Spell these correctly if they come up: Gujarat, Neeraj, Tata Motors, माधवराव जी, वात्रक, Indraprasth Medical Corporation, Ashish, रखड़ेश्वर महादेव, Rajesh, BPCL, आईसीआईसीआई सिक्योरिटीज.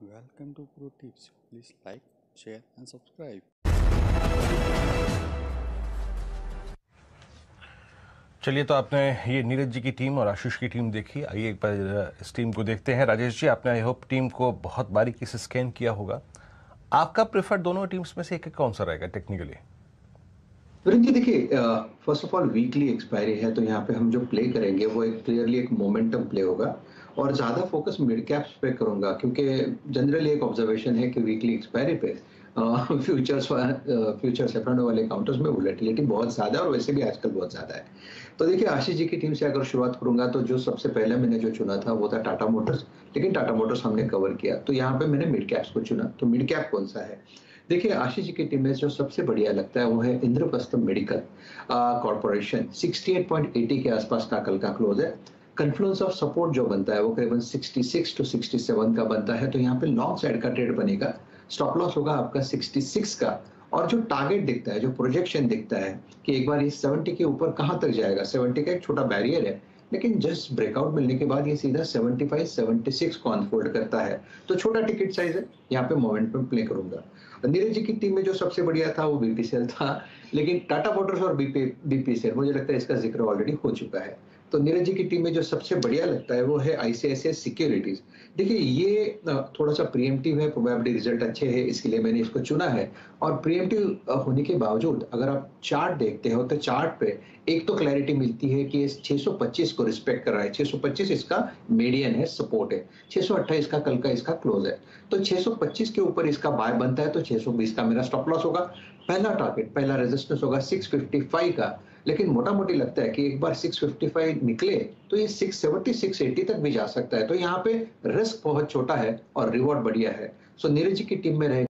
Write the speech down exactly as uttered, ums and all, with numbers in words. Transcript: Welcome to Pro Tips. Please like, share and subscribe. चलिए तो आपने ये नीरज जी की टीम और आशीष की टीम देखी, आइए एक बार इस टीम को देखते हैं। राजेश जी, आपने आई होप टीम को बहुत बारीकी से स्कैन किया होगा। आपका प्रेफर्ड दोनों टीम्स में से एक कौन सा रहेगा टेक्निकली? जी देखिए, first of all weekly expiry है तो यहाँ पे हम जो प्ले करेंगे वो एक क्लियरली एक मोमेंटम प्ले होगा और ज्यादा फोकस मिड कैप्स पे करूंगा क्योंकि जनरली एक ऑब्जर्वेशन है कि वीकली एक्सपायरी पे फ्यूचर्स फ्यूचर्स से फ्रंट वाले काउंटर्स में वोलेटिलिटी बहुत ज्यादा और वैसे भी आजकल बहुत ज्यादा है। तो देखिए आशीष जी की टीम से अगर शुरुआत करूंगा तो जो सबसे पहले मैंने जो चुना था वो था टाटा मोटर्स, लेकिन टाटा मोटर्स हमने कवर किया तो यहाँ पे मैंने मिड कैप्स को चुना। तो मिड कैप कौन सा है? देखिए आशीष जी की टीम में जो सबसे बढ़िया लगता है वो है इंद्रप्रस्थ मेडिकल कॉर्पोरेशन। अड़सठ पॉइंट अस्सी के आसपास का कल का क्लोज है। कन्फ्लुएंस ऑफ सपोर्ट जो बनता है वो करीबन छियासठ टू सड़सठ का बनता है तो यहाँ पे लॉन्ग साइड का ट्रेड बनेगा। स्टॉप लॉस होगा आपका छियासठ का और जो टारगेट दिखता है, जो प्रोजेक्शन दिखता है कि एक बार ये सत्तर के ऊपर कहाँ तक जाएगा। सत्तर का एक छोटा बैरियर है लेकिन जस्ट ब्रेकआउट मिलने के बाद ये सीधा पचहत्तर, छिहत्तर को अनफोल्ड करता है तो छोटा टिकट साइज है, यहाँ पे मोमेंटम प्ले करूंगा। नीरज जी की टीम में जो सबसे बढ़िया था वो बीपीसीएल था, लेकिन टाटा मोटर्स और बीपीसीएल मुझे लगता है इसका जिक्र ऑलरेडी हो चुका है। तो नीरज जी की टीम में जो सबसे बढ़िया लगता है वो है आईसीआईसीआई सिक्योरिटीज। देखिए ये थोड़ा सा प्रीएम्प्टिव है, प्रोबेबिलिटी रिजल्ट अच्छे है इसके लिए मैंने इसको चुना है और प्रीएम्प्टिव होने के बावजूद अगर आप चार्ट देखते हो तो चार्ट पे एक तो क्लैरिटी मिलती है कि छह सौ पच्चीस को रिस्पेक्ट कर रहा है। छह सौ पच्चीस इसका मीडियन है, सपोर्ट है। छह सौ अट्ठाईस का कल का इसका क्लोज है तो छह सौ पच्चीस के ऊपर इसका बाय बनता है तो छह सौ बीस का मेरा स्टॉप लॉस होगा। पहला टारगेट, पहला रेजिस्टेंस होगा छह सौ पचपन का, लेकिन मोटा मोटी लगता है कि एक बार छह सौ पचपन निकले तो ये छह सौ सत्तर, छह सौ अस्सी तक भी जा सकता है तो यहाँ पे रिस्क बहुत छोटा है और रिवॉर्ड बढ़िया है। सो नीरज जी की टीम में रहे